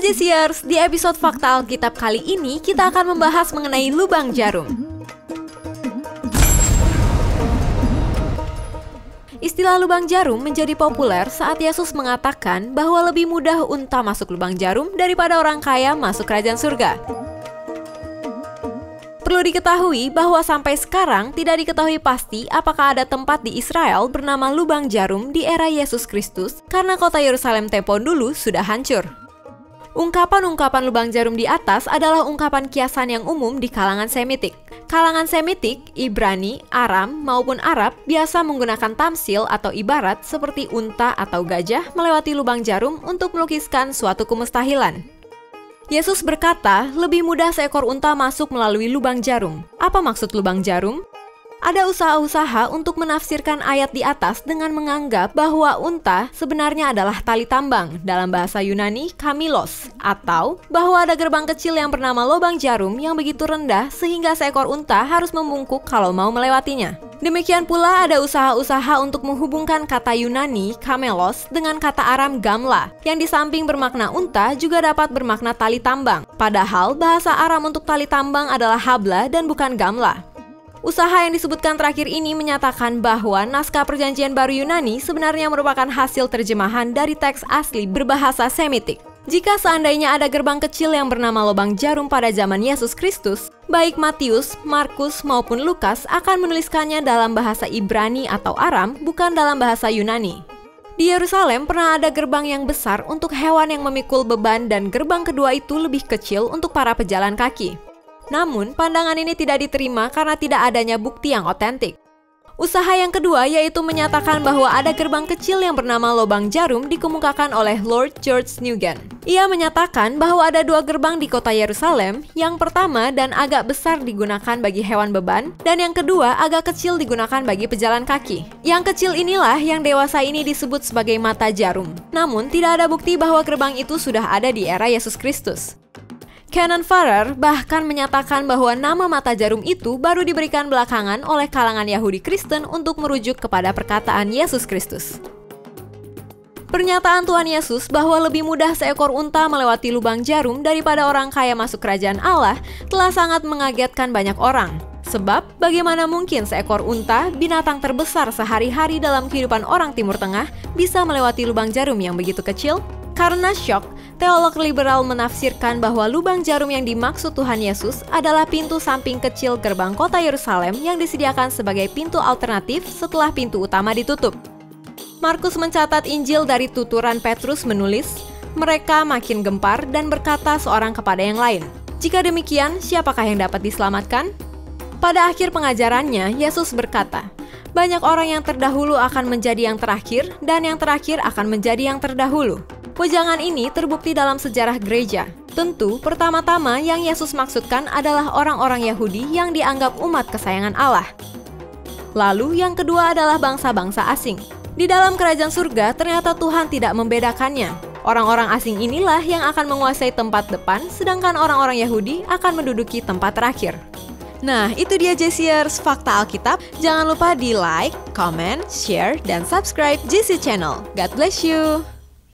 Halo JCers, di episode Fakta Alkitab kali ini kita akan membahas mengenai lubang jarum. Istilah lubang jarum menjadi populer saat Yesus mengatakan bahwa lebih mudah unta masuk lubang jarum daripada orang kaya masuk kerajaan surga. Perlu diketahui bahwa sampai sekarang tidak diketahui pasti apakah ada tempat di Israel bernama lubang jarum di era Yesus Kristus karena kota Yerusalem tempo dulu sudah hancur. Ungkapan-ungkapan lubang jarum di atas adalah ungkapan kiasan yang umum di kalangan Semitik. Kalangan Semitik, Ibrani, Aram, maupun Arab biasa menggunakan tamsil atau ibarat seperti unta atau gajah melewati lubang jarum untuk melukiskan suatu kemestahilan. Yesus berkata, lebih mudah seekor unta masuk melalui lubang jarum. Apa maksud lubang jarum? Ada usaha-usaha untuk menafsirkan ayat di atas dengan menganggap bahwa unta sebenarnya adalah tali tambang, dalam bahasa Yunani kamilos, atau bahwa ada gerbang kecil yang bernama lubang jarum yang begitu rendah sehingga seekor unta harus membungkuk kalau mau melewatinya. Demikian pula ada usaha-usaha untuk menghubungkan kata Yunani kamelos dengan kata Aram gamla, yang di samping bermakna unta juga dapat bermakna tali tambang. Padahal bahasa Aram untuk tali tambang adalah habla dan bukan gamla. Usaha yang disebutkan terakhir ini menyatakan bahwa naskah Perjanjian Baru Yunani sebenarnya merupakan hasil terjemahan dari teks asli berbahasa Semitik. Jika seandainya ada gerbang kecil yang bernama lubang jarum pada zaman Yesus Kristus, baik Matius, Markus, maupun Lukas akan menuliskannya dalam bahasa Ibrani atau Aram, bukan dalam bahasa Yunani. Di Yerusalem pernah ada gerbang yang besar untuk hewan yang memikul beban dan gerbang kedua itu lebih kecil untuk para pejalan kaki. Namun, pandangan ini tidak diterima karena tidak adanya bukti yang otentik. Usaha yang kedua yaitu menyatakan bahwa ada gerbang kecil yang bernama lubang jarum dikemukakan oleh Lord George Nugent. Ia menyatakan bahwa ada dua gerbang di kota Yerusalem, yang pertama dan agak besar digunakan bagi hewan beban, dan yang kedua agak kecil digunakan bagi pejalan kaki. Yang kecil inilah yang dewasa ini disebut sebagai mata jarum. Namun, tidak ada bukti bahwa gerbang itu sudah ada di era Yesus Kristus. Canon Farrar bahkan menyatakan bahwa nama mata jarum itu baru diberikan belakangan oleh kalangan Yahudi Kristen untuk merujuk kepada perkataan Yesus Kristus. Pernyataan Tuhan Yesus bahwa lebih mudah seekor unta melewati lubang jarum daripada orang kaya masuk kerajaan Allah telah sangat mengagetkan banyak orang. Sebab, bagaimana mungkin seekor unta, binatang terbesar sehari-hari dalam kehidupan orang Timur Tengah, bisa melewati lubang jarum yang begitu kecil? Karena shock, teolog liberal menafsirkan bahwa lubang jarum yang dimaksud Tuhan Yesus adalah pintu samping kecil gerbang kota Yerusalem yang disediakan sebagai pintu alternatif setelah pintu utama ditutup. Markus mencatat Injil dari tuturan Petrus menulis, "Mereka makin gempar dan berkata seorang kepada yang lain, 'Jika demikian, siapakah yang dapat diselamatkan?'" Pada akhir pengajarannya, Yesus berkata, "Banyak orang yang terdahulu akan menjadi yang terakhir, dan yang terakhir akan menjadi yang terdahulu." Wejangan ini terbukti dalam sejarah gereja. Tentu, pertama-tama yang Yesus maksudkan adalah orang-orang Yahudi yang dianggap umat kesayangan Allah. Lalu yang kedua adalah bangsa-bangsa asing. Di dalam kerajaan surga, ternyata Tuhan tidak membedakannya. Orang-orang asing inilah yang akan menguasai tempat depan, sedangkan orang-orang Yahudi akan menduduki tempat terakhir. Nah, itu dia JCers Fakta Alkitab. Jangan lupa di like, comment, share, dan subscribe JC Channel. God bless you!